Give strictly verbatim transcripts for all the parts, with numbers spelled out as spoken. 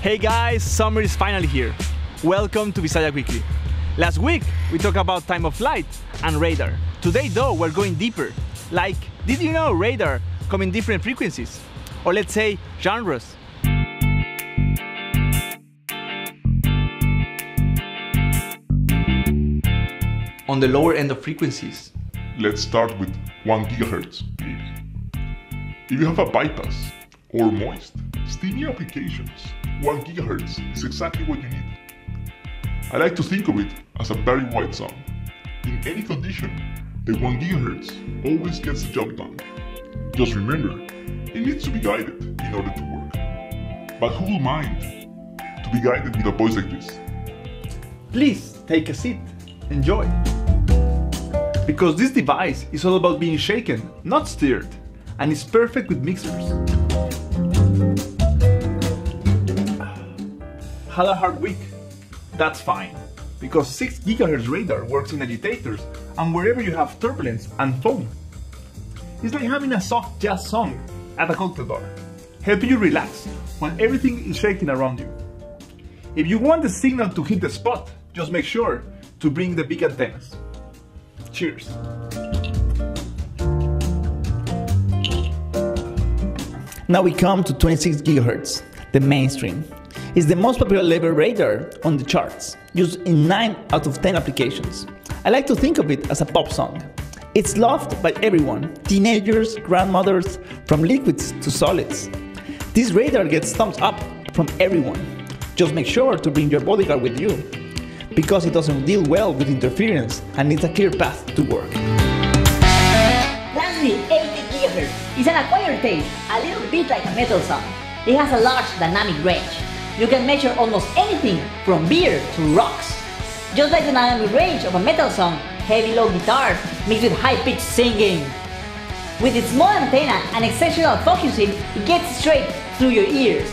Hey guys, summer is finally here. Welcome to Visaya Weekly. Last week, we talked about time of flight and radar. Today though, we're going deeper. Like, did you know radar come in different frequencies? Or let's say, genres. On the lower end of frequencies. Let's start with one gigahertz, maybe. If you have a bypass or moist, steamy applications, one gigahertz is exactly what you need. I like to think of it as a very wide sound. In any condition, the one gigahertz always gets the job done. Just remember, it needs to be guided in order to work. But who will mind to be guided with a voice like this? Please take a seat, enjoy. Because this device is all about being shaken, not stirred, and it's perfect with mixers. Had a hard week? That's fine, because six gigahertz radar works in agitators and wherever you have turbulence and foam. It's like having a soft jazz song at a cocktail bar, helping you relax when everything is shaking around you. If you want the signal to hit the spot, just make sure to bring the big antennas. Cheers! Now we come to twenty-six gigahertz, the mainstream. It's the most popular level radar on the charts, used in nine out of ten applications. I like to think of it as a pop song. It's loved by everyone, teenagers, grandmothers, from liquids to solids. This radar gets thumbs up from everyone. Just make sure to bring your bodyguard with you, because it doesn't deal well with interference and needs a clear path to work. Lastly, eighty gigaherts is an acquired taste, a little bit like a metal song. It has a large dynamic range. You can measure almost anything from beer to rocks. Just like the dynamic range of a metal song, heavy low guitars mixed with high-pitched singing. With its small antenna and exceptional focusing, it gets straight through your ears.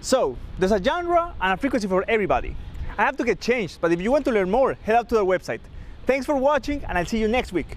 So, there's a genre and a frequency for everybody. I have to get changed, but if you want to learn more, head out to their website. Thanks for watching, and I'll see you next week.